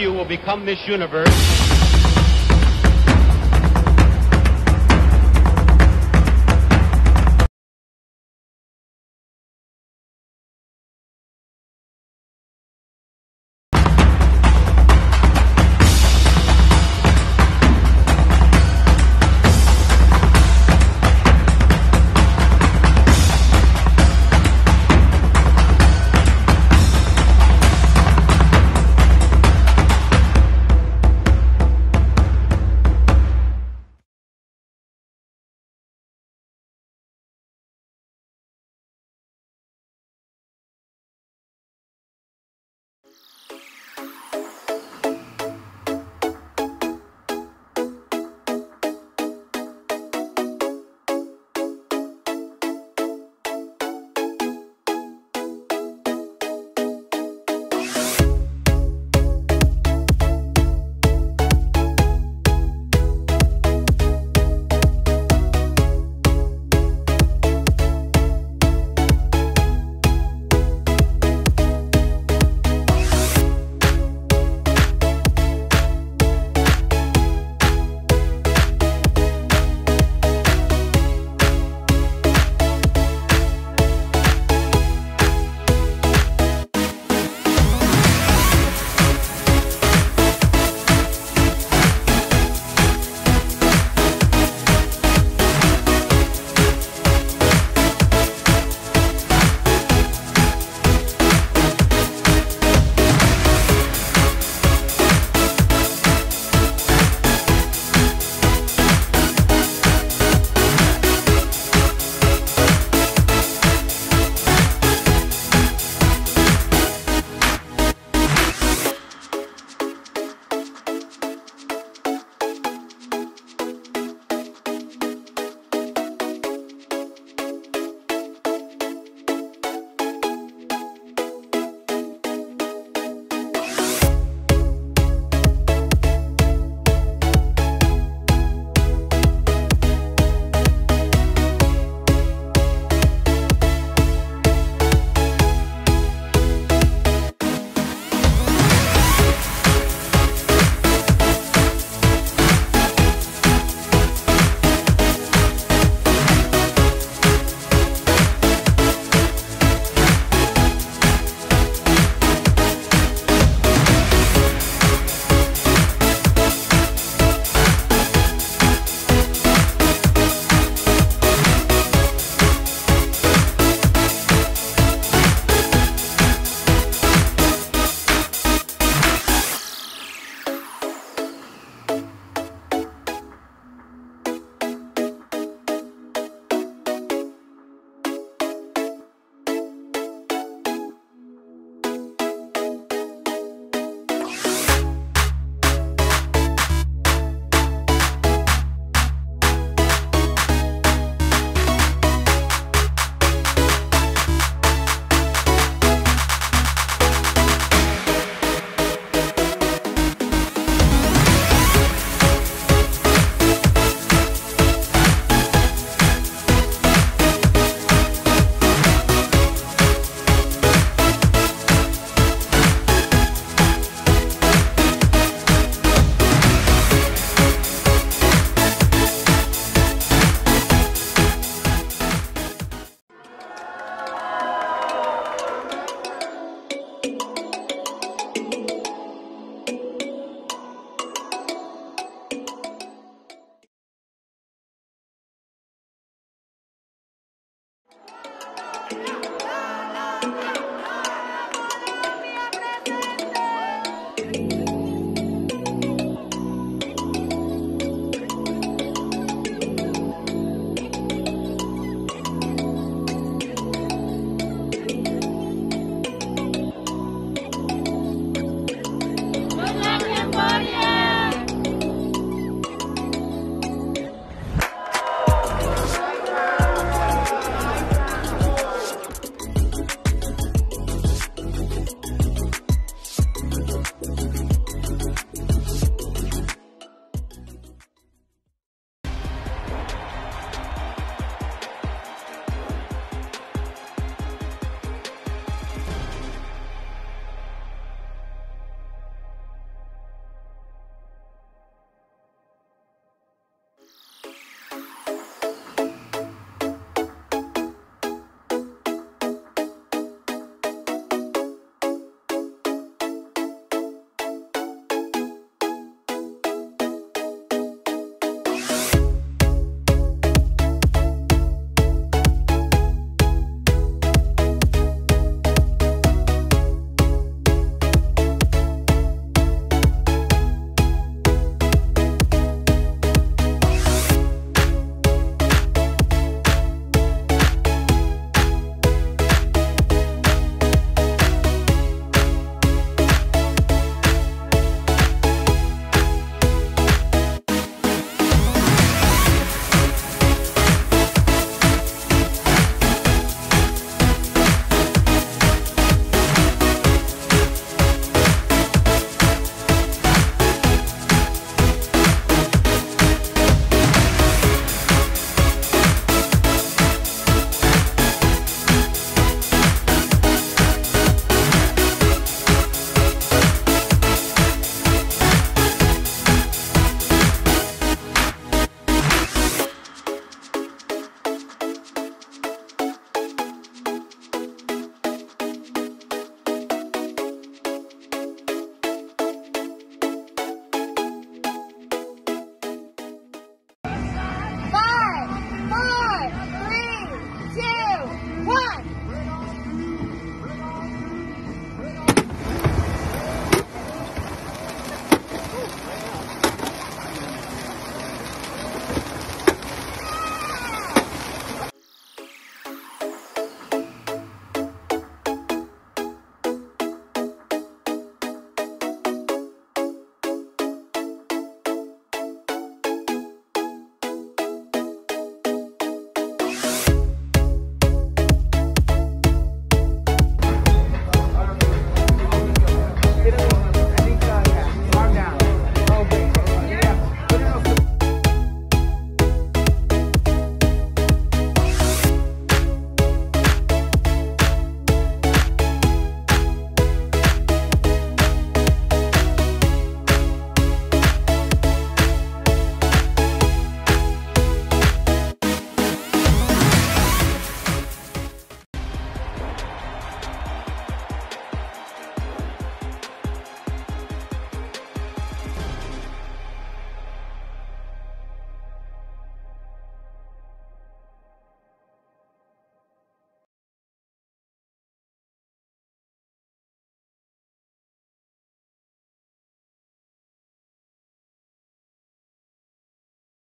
you will become Miss Universe.